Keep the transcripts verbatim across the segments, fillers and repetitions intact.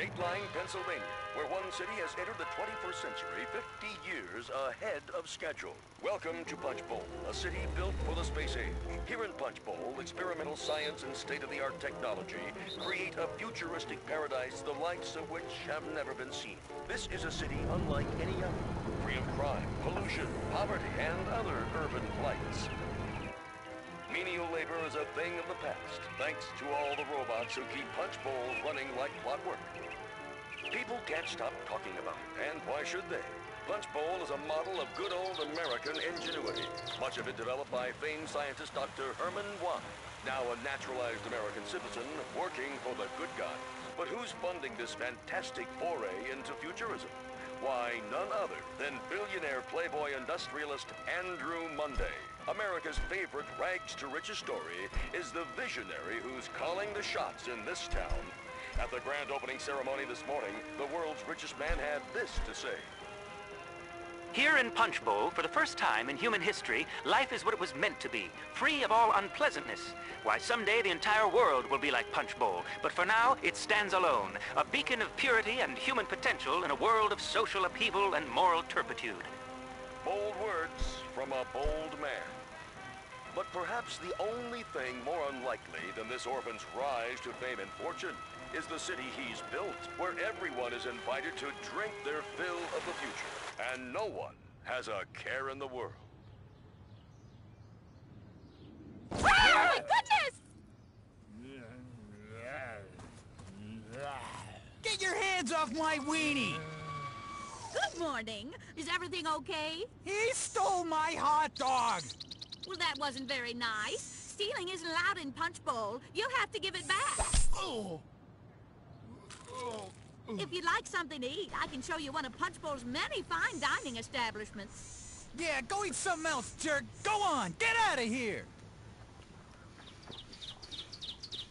Dateline, Pennsylvania, where one city has entered the twenty-first century fifty years ahead of schedule. Welcome to Punchbowl, a city built for the space age. Here in Punchbowl, experimental science and state-of-the-art technology create a futuristic paradise the likes of which have never been seen. This is a city unlike any other, free of crime, pollution, poverty, and other urban blights. Menial labor is a thing of the past, thanks to all the robots who keep Punchbowl running like clockwork. People can't stop talking about it, and why should they? Punchbowl is a model of good old American ingenuity, much of it developed by famed scientist Doctor Herman Wan, now a naturalized American citizen working for the good God. But who's funding this fantastic foray into futurism? Why, none other than billionaire playboy industrialist Andrew Monday. America's favorite rags-to-riches story is the visionary who's calling the shots in this town. At the grand opening ceremony this morning, the world's richest man had this to say. Here in Punchbowl, for the first time in human history, life is what it was meant to be, free of all unpleasantness. Why, someday the entire world will be like Punchbowl, but for now it stands alone, a beacon of purity and human potential in a world of social upheaval and moral turpitude. Bold words from a bold man. But perhaps the only thing more unlikely than this orphan's rise to fame and fortune is the city he's built, where everyone is invited to drink their fill of the future, and no one has a care in the world. Oh my goodness! Get your hands off my weenie! Good morning. Is everything okay? He stole my hot dog! Well, that wasn't very nice. Stealing isn't allowed in Punchbowl. You'll have to give it back. Oh. Oh. If you'd like something to eat, I can show you one of Punchbowl's many fine dining establishments. Yeah, go eat something else, jerk. Go on, get out of here.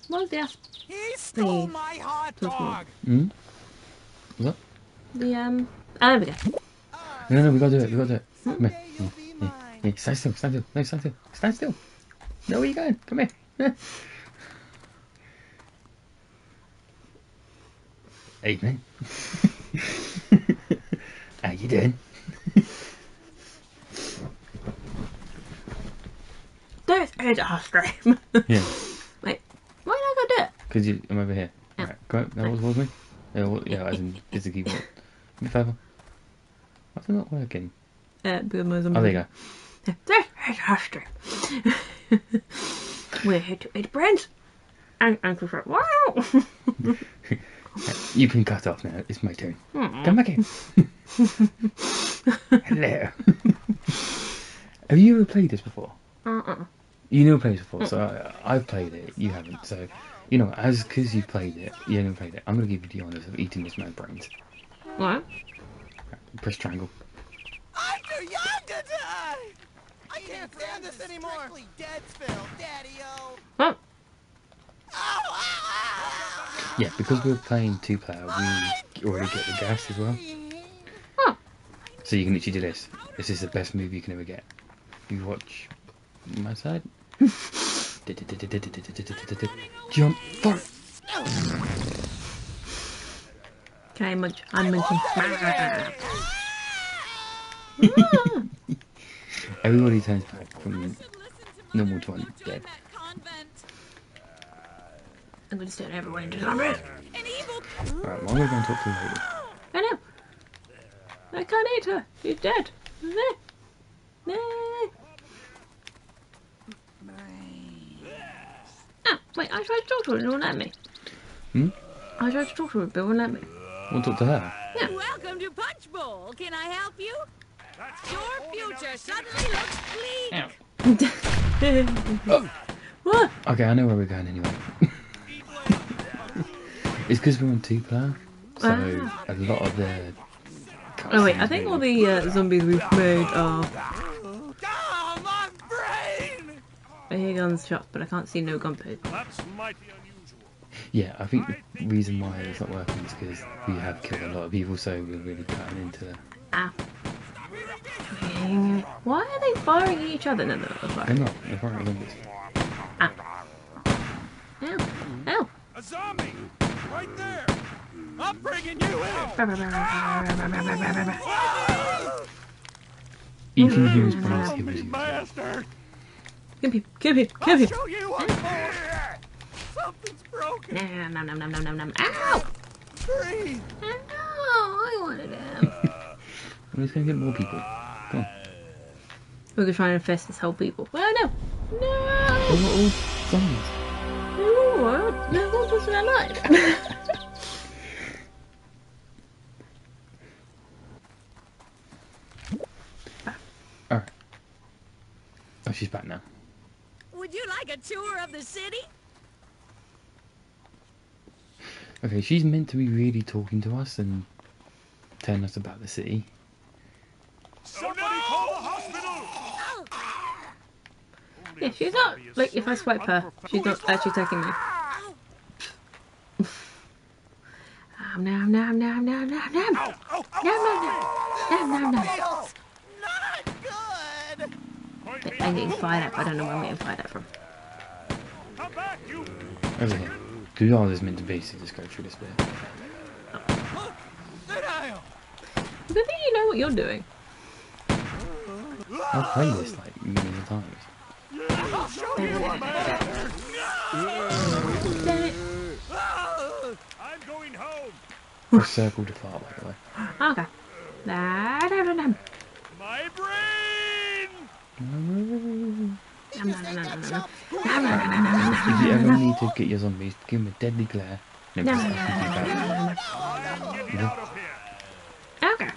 What is that? He stole my hot dog. Hmm? What? The, um... Ah, there we go. No, no, we gotta do it, we gotta do it. Come here. Hey, hey, hey, stand still, stand still. No, stand still. Stand still. No, where are you going? Come here. Hey, man. How you doing? Don't end our stream. Yeah. Wait, why did I go do it? Because you, I'm over here. Oh. Alright, go up. That was towards me. Yeah, well, yeah, as in physically what? Me favour. Why's it not working? Uh, boom, oh, there you go. There's Hester. We're here to eat bread. And Uncle Fred. Wow! You can cut off now. It's my turn. Aww. Come back in. Hello. Have you ever played this before? Uh-uh. You never played this before, so I, I've played it. You haven't, so... You know, as because you played it, you haven't played it, I'm going to give you the honours of eating this man's brains. What? Press triangle. I'm too young to die! I can't stand this anymore! Huh? Yeah, because we're playing two-player, we already get the gas as well. Huh. So you can literally do this. This is the best move you can ever get. You watch my side. Jump for okay, I'm munching. I'm munching. Everybody turns back from normal to one dead. I'm going to turn everyone into zombies. Alright, Mom, we're going to talk to her later. I know. I can't eat her. She's dead. There. There. Ah, wait, I tried to talk to her and it won't let me. Hmm? I tried to talk to her but it won't let me. We'll talk to her. Yeah. Welcome to Punchbowl. Can I help you? Your future suddenly looks bleak. Oh. What? Okay, I know where we're going anyway. It's because we're on two-player, so ah. a lot of the. Oh wait, I think all the uh, zombies we've made are. Oh, my brain! I hear guns shot, but I can't see no gunpowder. That's mighty unusual. Yeah, I think the reason why it's not working is because we have killed a lot of people, so we're really cutting into the... Ah. Why are they firing at each other? No, no, they're firing. They're not. They're firing at zombies. Ah. Ow. Ow. A zombie! Right there! I'm bringing you in. You can hear his boss. Give me, give me, give me. I'll show you what for. Something's broken. Nom nom nom nom nom nom nom. Ow! Breathe. No, I wanted him. I'm just gonna get more people. Come on. We're gonna try and infest this whole people. Well, no, no. They were all zombies. No, they're all just in their life. Oh, she's back now. Would you like a tour of the city? Okay, she's meant to be really talking to us and telling us about the city. Somebody call the hospital! Oh. Yeah, she's not, like, if I swipe her, she's not actually taking me. Nom nom nom nom nom nom nom nom nom nom nom nom nom. I'm getting fired up. I don't know where I'm getting fired up from. Over here. Do all this meant to basically just go through this bit. Oh. Good thing you know what you're doing. I've played this like millions of times. I'll show you what my answer. I'm going home. I circled the far, by the way. Okay. My brain. Did you ever need to get your zombies to give them a deadly glare? No, no, no, no, no, no, no. Okay.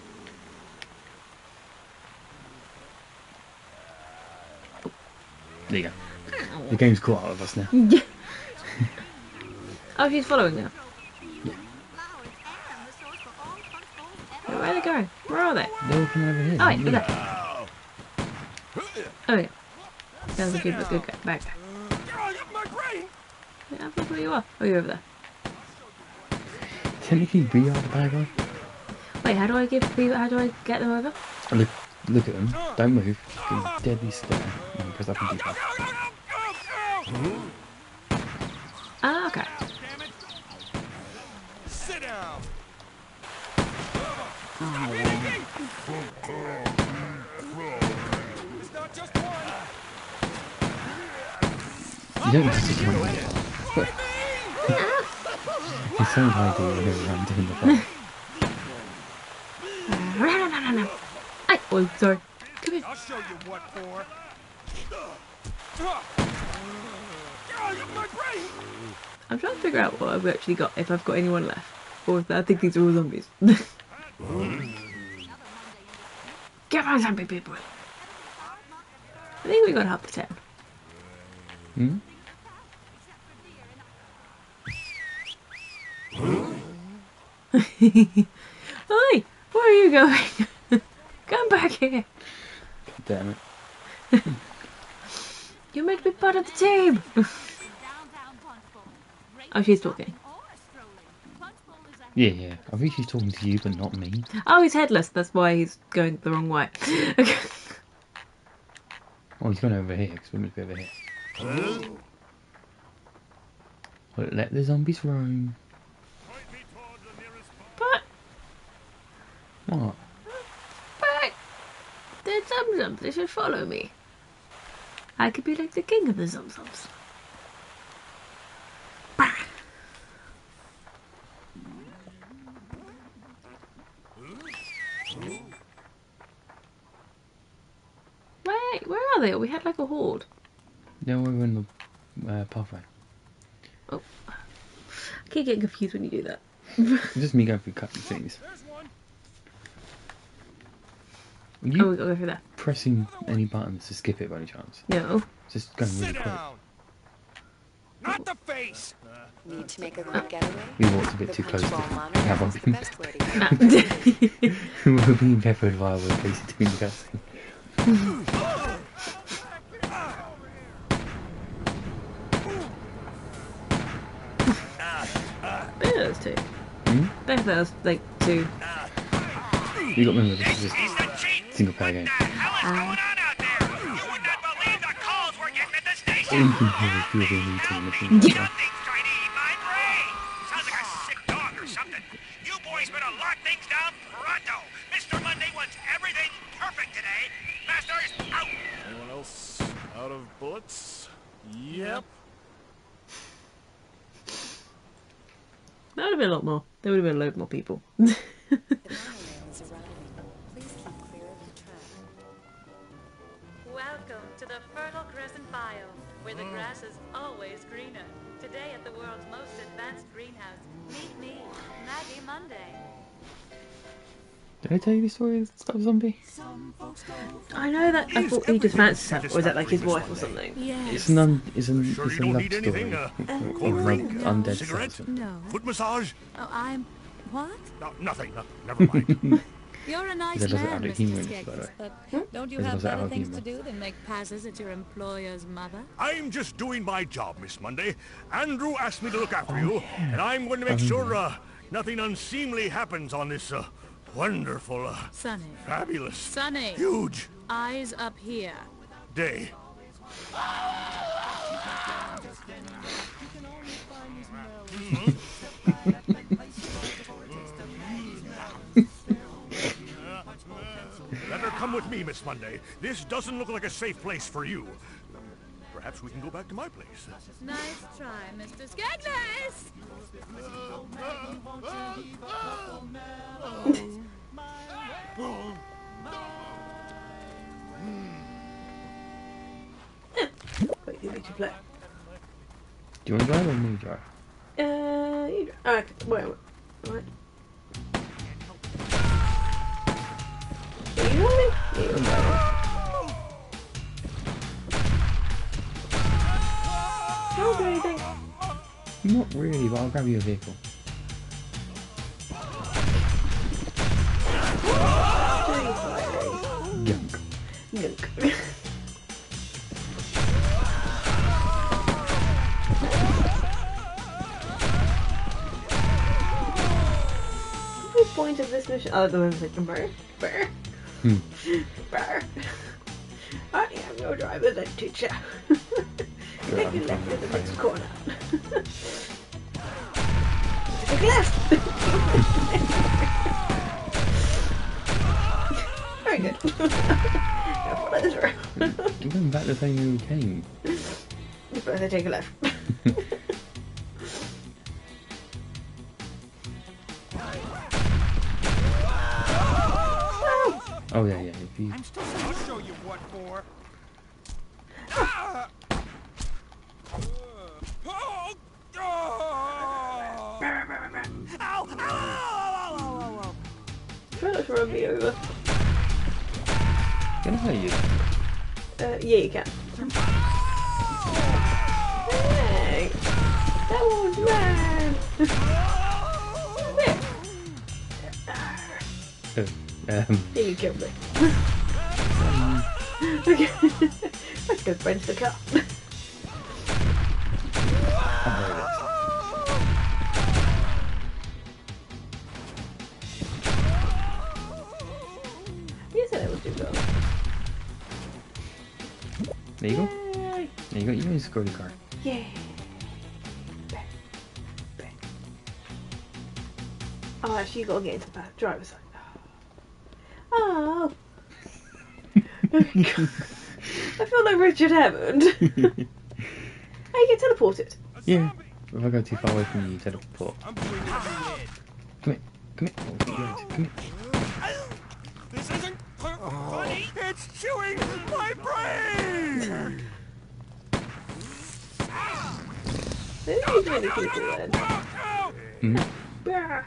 There you go. The game's caught out of us now. Oh, she's following now. Yeah. Where are they going? Where are they? They're walking over here. Oh, wait, look at that. Oh yeah, that's a good, a good guy. Back. Yeah, that's where you are. Oh, you're over there. Technically, we are the bad guy. Wait, how do I give people? How do I get them over? Oh, look, look at them. Don't move. Give deadly stare. Press up and do that. Ah, okay. Sit down. Oh. You don't have to run that far. It's so hard to do when I'm doing the fun. No, no, no, no, no. Oh, sorry. Come here. I'll show you what for. I'm trying to figure out what I've actually got, if I've got anyone left. Or if I think these are all zombies. Get my zombie people. I think we got half the town. Hmm? Oi! Where are you going? Come back here! God damn it. You meant to be part of the team! Oh, she's talking. Yeah, yeah. I think she's talking to you, but not me. Oh, he's headless. That's why he's going the wrong way. Okay. Oh, he's going over here, because we must be over here. Well, let the zombies roam. But what? But they're zomzoms. They should follow me. I could be like the king of the zomzoms. Wait, where are they? We had like a horde. No, we were in the uh, pathway. Oh. I keep getting confused when you do that. It's just me going through cutting things. Are you oh, we got to go through there. Pressing any buttons to skip it by any chance? No. It's just going really quick. Not the face! Need to make a oh. getaway? We walked a bit the too close to have our being peppered. We were being peppered while we were basically doing cutting. Those two. Hmm? Both those, like, two. You got remember, this is just single player game. Uh, All you can hear is people being eaten. You don't think trying to eat my brain? Sounds like a sick dog or something. That would have been a lot more. There would have been a load more people. The monorail is arriving. Please keep clear of the track. Welcome to the Fertile Crescent biome, where the grass is always greener. Today at the world's most advanced greenhouse, meet me, Maggie Monday. Did I tell you the story of the zombie? I know that I thought he just fancied herself, or is that like his wife or something? Yes. It's, none, it's, an, it's a love story. Anything, uh, or or like no. Undead cigarette? No. Foot massage? Oh, I'm... what? No, nothing. No, never mind. You're a nice man, Mister Skagness, but don't you have better things to do than make passes at your employer's mother? I'm just doing my job, Miss Monday. Andrew asked me to look after oh, you, yeah. and I'm going to make um, sure uh, nothing unseemly happens on this... Uh, Wonderful, uh, sunny, fabulous, sunny, huge, eyes up here, day. Let her come with me, Miss Monday. This doesn't look like a safe place for you. Perhaps we can go back to my place. Nice try, Mister Skagness! Wait, you need to play. Do you want to drive or me drive? Uh, you drive. Oh, okay. Wait, wait. Right. Are you on me? Yeah. I'll do anything. Not really, but I'll grab you a vehicle. Gunk. Gunk. What's the point of this mission? Oh, the one's like, burr, burr, hmm. burr. I am no driver's ed teacher. Take your left at the next corner. Take your left! Very good. Now follow this round. You're going back to the thing you came. Just better take a left. Oh yeah, yeah. If you... I'm still going to show you what for. Run me over. Can I hurt you? Uh, yeah, you can. Hey! That one's mad! Come here! Oh, um. You killed me. um. Okay. Let's go French the car. There you go. Yay. There you go. You need to go to the car. Yeah. Back. Back. Oh, actually, you gotta get into the driver's side. Oh. I feel like Richard Hammond. Oh, you get teleported. Yeah. If I go too far away from you, you teleport. Come here. Come here. Oh, come here. This isn't funny. It's chewing my brain. There is many people then. Mm. Bah,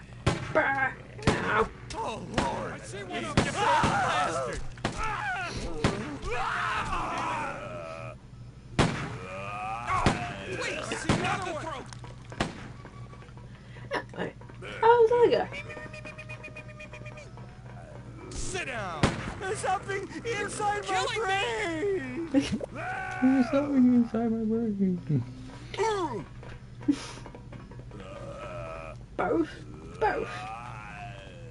bah, ow. Oh Lord! I see one of you bastard. Wait, I see another one. Oh, oh, there we go. Sit down. There's something inside Killing my brain. There's something inside my brain. Both. Both.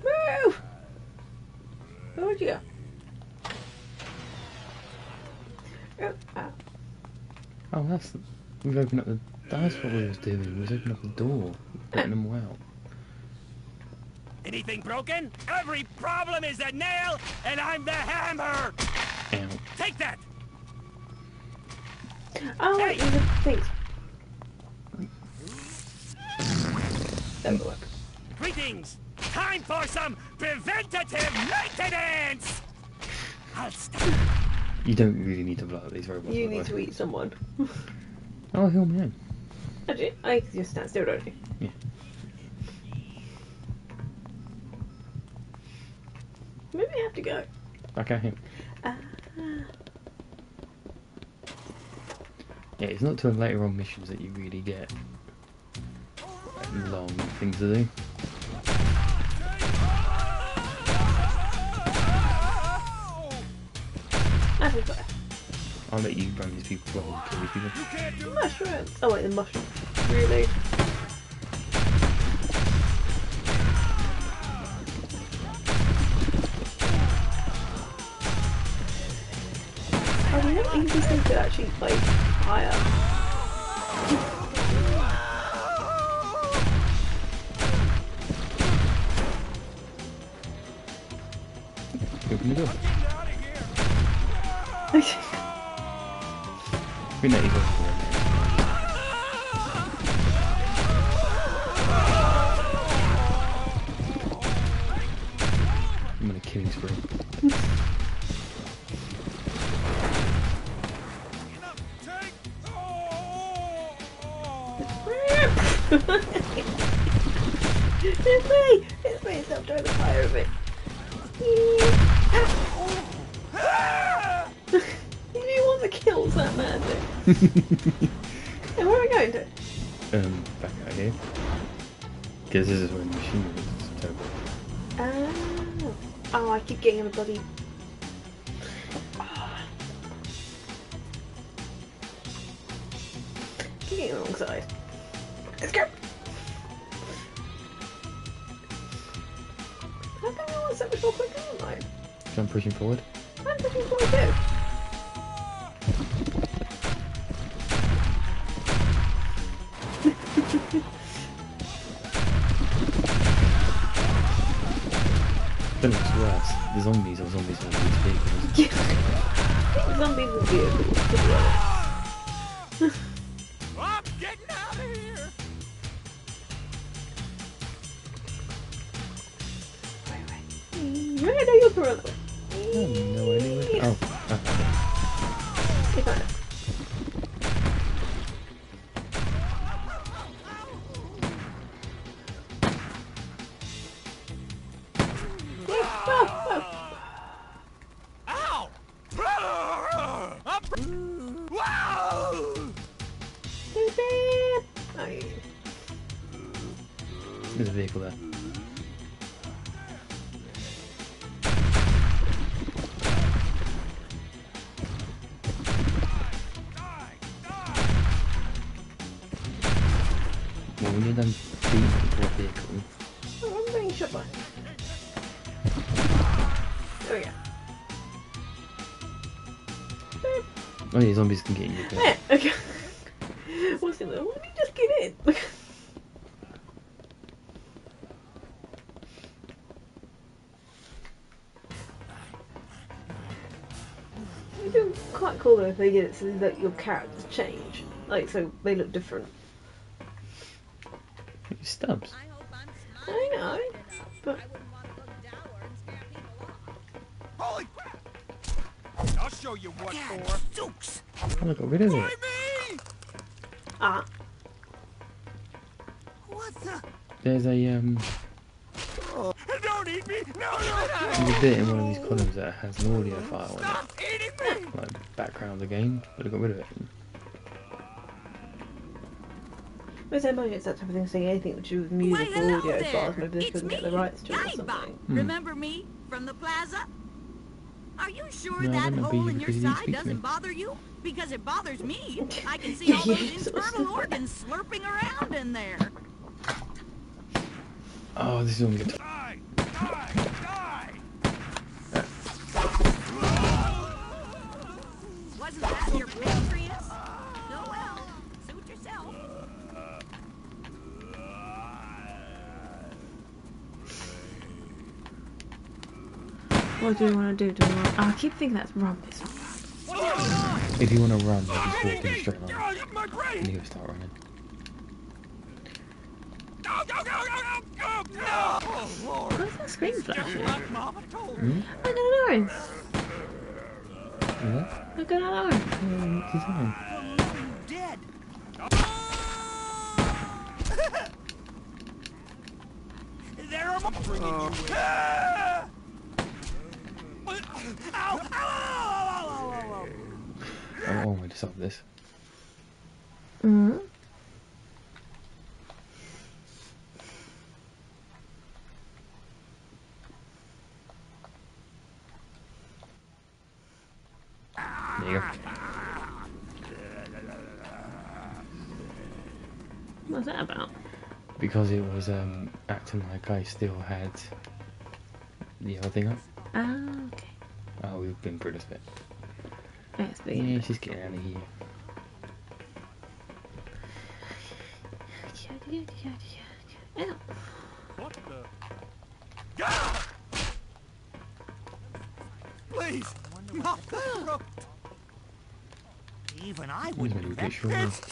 Move. Where'd you go? Oh, ah. oh that's. The, we've opened up the. That's what we was doing. We was opening up the door, putting them out. Anything broken? Every problem is a nail, and I'm the hammer! Ow. Take that! Oh, hey. Even thanks. Have a look. Greetings! Time for some preventative maintenance! I'll stop. You don't really need to blow up these robots. You need to eat someone. I'll heal my own. I do. I just stand still, don't you? Yeah. Maybe I have to go. Okay, here. Uh, yeah, it's not till later on missions that you really get like, long things to do. I'll let you burn these people while you kill these people. Mushrooms! Oh wait, the mushrooms. Really? I mean, how easy is it to actually play fire? Open the door. We know you go for it. I'm gonna kill his brain. It's me! It's me! Stop trying to fire at me. Kills that man. And where are we going to? Um, back out here. Because this is where the machine is. It's terrible. Oh. Oh, I keep getting in a bloody. Oh. I keep getting alongside. Let's go! How come I want so much more quicker than mine? I'm pushing forward. I'm pushing forward too. Then it's worse. The zombies are zombies on these vehicles. Yeah. I think zombies are vehicles, to be honest. I'm getting out of here. Wait, wait. Where are you going? I have no idea. Oh, I found it. There's a vehicle there. Well, we need them to beat the vehicle. Oh, I'm being shot by. There we go. Oh yeah, zombies can get in your car. Yeah, okay. What's in there? Why don't you just get in? Quite cool though if they did it so that your characters change, like so they look different. Stubs. I know, but holy crap! I'll show you what for. Dukes. Oh, look, what is it? Ah. What the? There's a um. Oh. Don't eat me! No, no, no! There's a bit in one of these columns that has an audio file in it. Like background again, but I got rid of it. Well, it's annoying, it's that type of thing, saying anything to do with music or audio files, maybe they couldn't get the rights to it or something. Hmm. Remember me from the plaza? Are you sure no, that hole in your side doesn't bother you? Because it bothers me. I can see all those internal organs slurping around in there. Oh, this is only good. Die! Die! What do we want to do? Do we want to... Oh, I keep thinking that's run. It's not run. If you want to run, you just walk in a straight line. And he'll start running. go, go, go, go, go! No! Oh, Lord. What is that scream for? Like Mama told me. I don't know. What? Look at that arm. What is that arm? Dead. There are bringing you in. Ow, ow, ow, ow, ow, ow, ow. I'm only to solve this. Mm-hmm. There you go. What's that about? Because it was um, acting like I still had the other thing up. Ah, okay. Oh, we've been through this bit. That's big. Yeah, she's getting out of here. What the? Yeah! Please, not that. Even I wouldn't. It's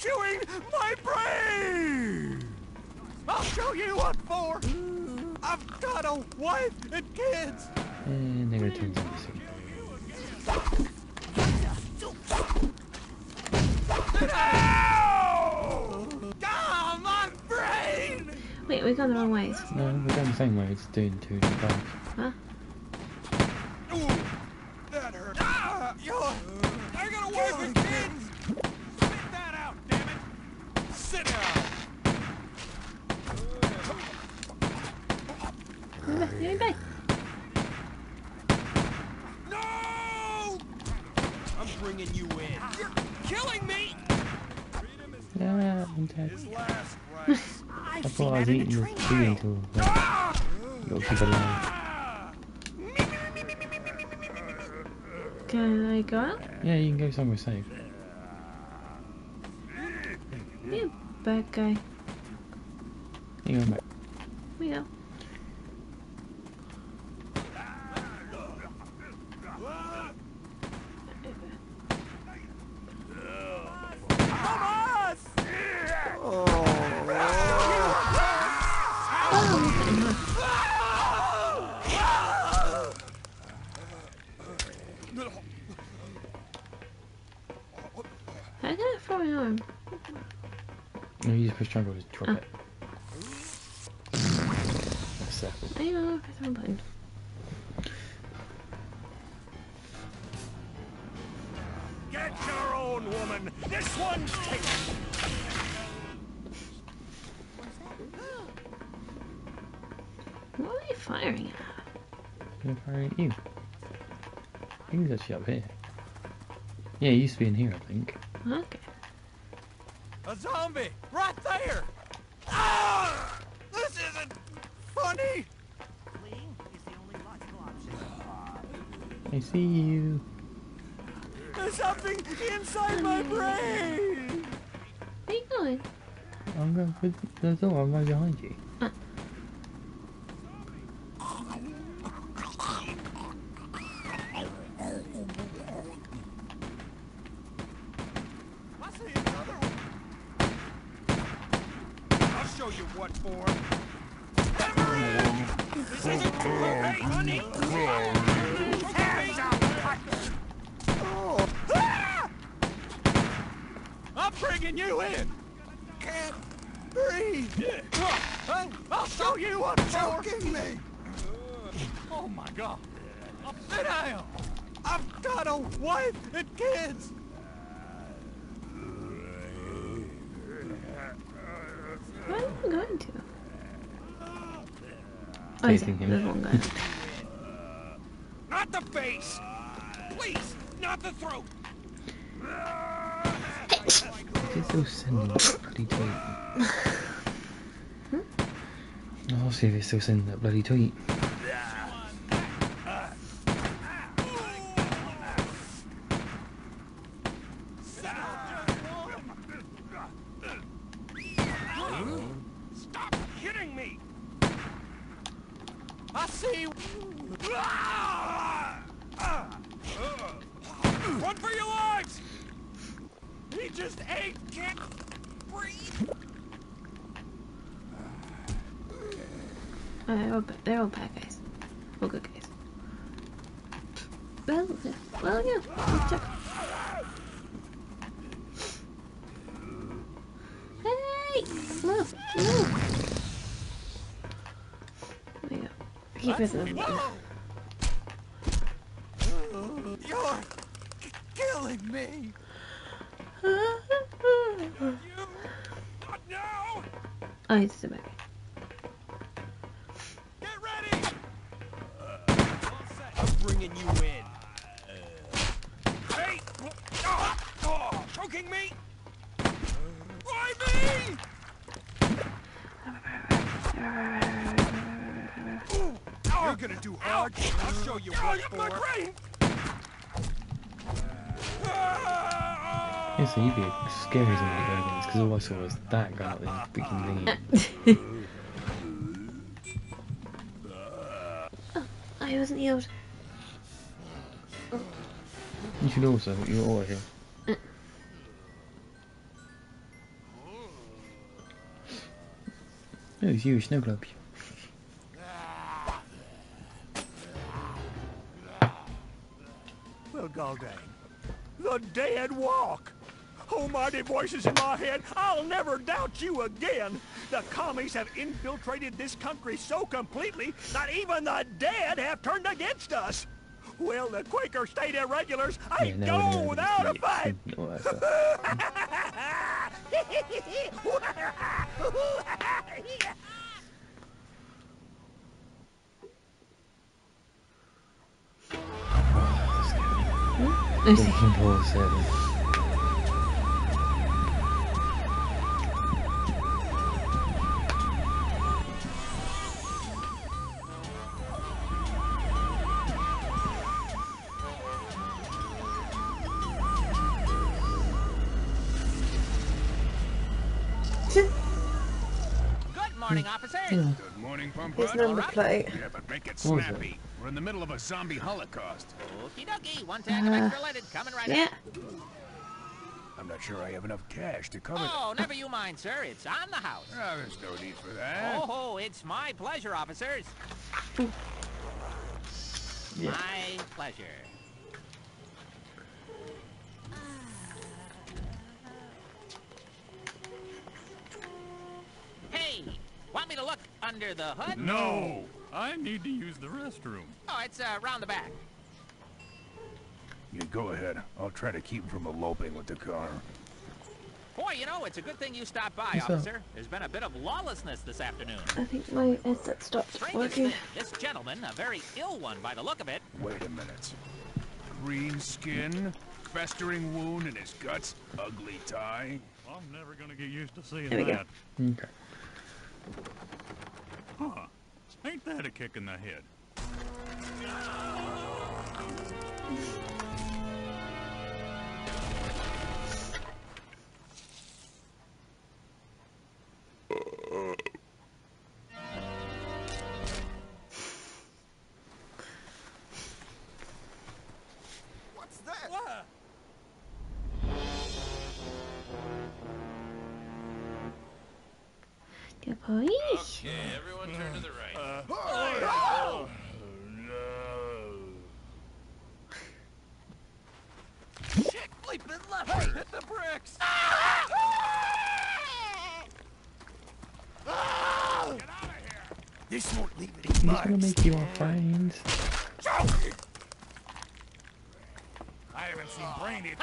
chewing my brain. I'll show you what for. I've got a wife and kids. And they're gonna turn down soon. Wait, we've gone the wrong ways. No, we're going the same way. It's doing two different things. Huh? That hurt. Ah, you're gonna wipe your kids. Spit that out, damn it. Sit down. You're back. No! I'm bringing you in. You're killing me. Yeah, I'm dead. I thought I was eating your food until you'll keep alive. Can I go out? Yeah, you can go somewhere safe. You bad guy. You go back. We go. Trying to drop oh. it. I don't know if I found button. Get your own woman. This one's taken. What are they firing at? They're firing at you. I think it's actually up here. Yeah, it used to be in here, I think. Okay. A zombie! Right there! Ah! This isn't funny! Fleeing is the only logical option. I see you. There's something inside my brain! Where are you going? I'm going for the door. I'm right behind you. Uh. Not the face! Please, not the throat! It's so sending that bloody tweet. hmm? I'll see if it's still sending that bloody tweet. Oh, they're all, they're all bad guys. All good guys. Well, well, yeah. Let's check. Hey! Move! Move! There you go. I keep missing them. You're killing me! You, not now. Oh, he's still back. Get ready! Uh, I'm bringing you in. Uh, hey! Oh, oh, choking me! Uh, Why me? Ooh, oh, you're gonna do hard. Ouch. I'll show you oh, what for. My brain. Yes, you'd be scary as one of the dragons, because all I saw was that guy out there freaking thingy. Oh, I wasn't healed. Oh. You should also, you're all here. Uh. It was you, Snow Globe. Well, Golday, the dead walk. Almighty voices in my head, I'll never doubt you again. The commies have infiltrated this country so completely that even the dead have turned against us. Well, the Quaker state irregulars, I yeah, no, go no, without a fight. Punchbowl seven. Good morning, Pumper. His number plate. Yeah, but make it snappy. We're in the middle of a zombie holocaust. Okie dokie, one tag of extra leaded coming right up. I'm not sure I have enough cash to cover. Oh, never you mind, sir. It's on the house. Oh, there's no need for that. Oh, it's my pleasure, officers. Yeah. My pleasure. Hey. Want me to look under the hood? No! I need to use the restroom. Oh, it's uh, round the back. Yeah, go ahead. I'll try to keep him from eloping with the car. Boy, you know, it's a good thing you stopped by, What's officer. Up? There's been a bit of lawlessness this afternoon. I think my headset stopped working. Thing, this gentleman, a very ill one by the look of it. Wait a minute. Green skin, festering wound in his guts, ugly tie. I'm never gonna get used to seeing there that. We go. Okay. Huh. Ain't that a kick in the head? What's that? What? Good boy. Okay, everyone turn to the right. Uh, oh, no. Shit, bleepin' leopard! Hit the bricks! Ah! Ah! Ah! Get out of here! This won't leave any marks. This will make you our friends. I haven't seen brain yet.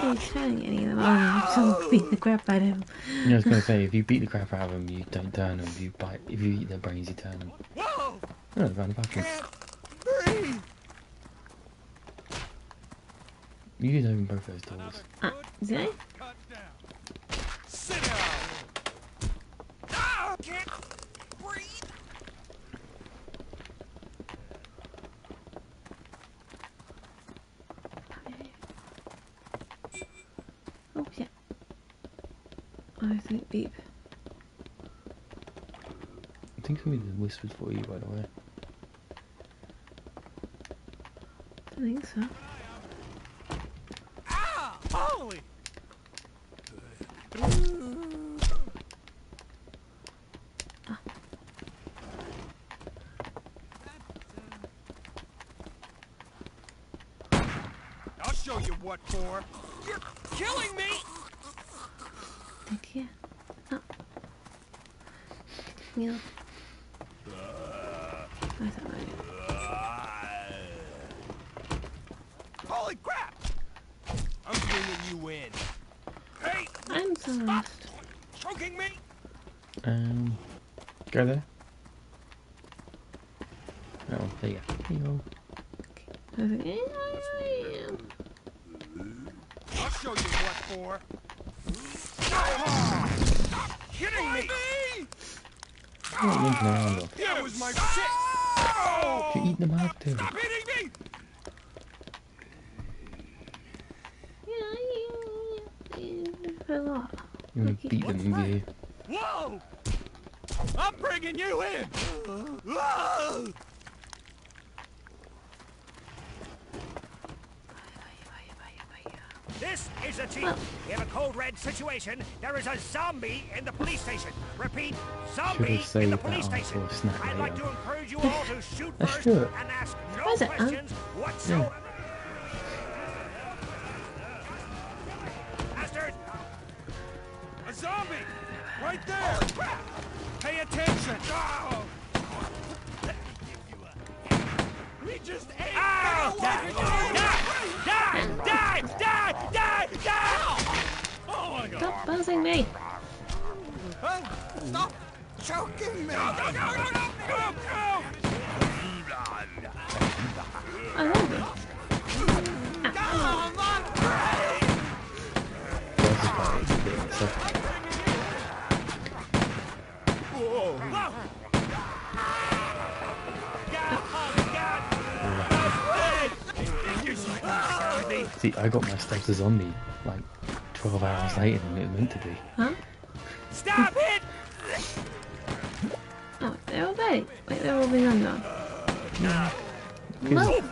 I'm trying any of them. Oh, someone beat the crap out of him. I was going to say, if you beat the crap out of him, you don't turn them. If you bite, if you eat their brains, you turn them. Whoa! Oh, they're around the bathroom. Can't you did open both those doors. Ah, is it? Sit down. Ah, can't breathe. I think beep. I think somebody whispered for you, by the way. I think so. Golly! I'll show you what for. You're killing me! Thank you. Oh. Yeah. I thought I Holy crap! I'm bringing you in. Hey! I'm sorry. Stop choking me! Um, go there. Oh, there you go. There you go. Okay. I'll show you what for. Oh, stop hitting me! Oh, no. That was my shit! Oh, you're eating them up, too. Stop hitting me! I'm gonna beat them in the... Whoa! I'm bringing you in! Whoa! This is a cheat. Oh. We have a code red situation. There is a zombie in the police station. Repeat, zombie in the police station. I'd like to encourage you all to shoot first and ask no questions whatsoever. Yeah. Zombie! Right there! Pay attention! Oh. We just ate! Oh, die. Die. Die. Die. Die! Die! Die! Die! Oh my god! Stop buzzing me! Huh? Stop choking me! Go, go, go, go, go, go! I love it. Come on! See, I got my stuff as zombie like twelve hours later than it was meant to be. Huh? Stop it! Oh, they're all dead. Wait, they're all being done now. No. No.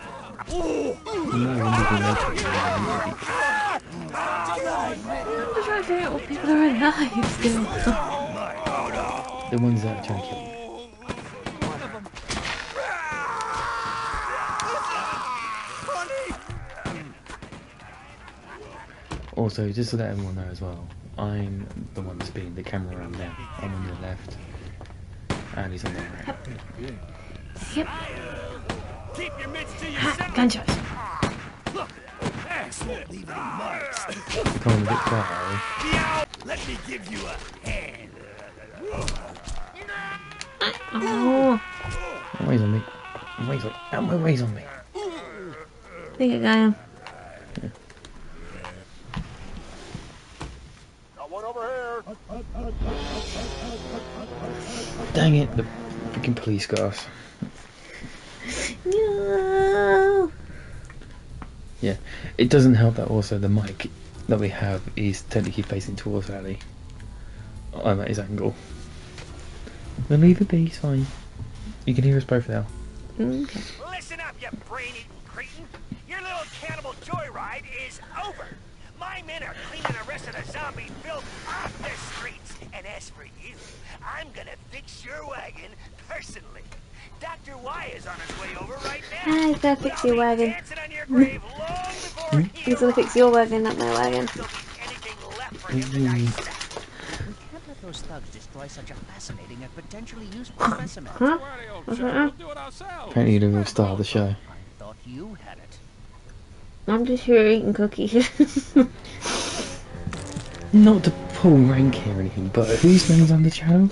Oh, I'm just trying to figure out what people are alive still. The ones that are trying to kill me. Also, just to let everyone know as well, I'm the one that's being the camera around now. I'm on your left, and he's on the right. Yep. Yep. Keep your mitts to yourself. Gunshots. Look, excellent. Leaving marks. Come on, a bit far. Let me give you a hand. Oh. Ways on me. Ways on. Out my ways on me. I think I got him. Dang it, the freaking police got us. No. Yeah, it doesn't help that also the mic that we have is technically facing towards Valley on his angle. Then leave it be, it's fine. You can hear us both now. Okay. Listen up, you brainy cretin. Your little cannibal joyride is over. My men are cleaning the rest of the zombie filth off the streets. And as for you, I'm gonna fix your wagon personally. Doctor Y is on his way over right now. Ah, he's gonna fix your wagon. He's gonna fix your wagon, not my wagon. Those thugs destroy such a fascinating and potentially useful specimen. Huh? We'll do it ourselves. Apparently you didn't start the show. I thought you had it. I'm just here eating cookies. Not to pull rank here or anything, but who's names on the channel?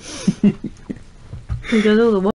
He does all the work.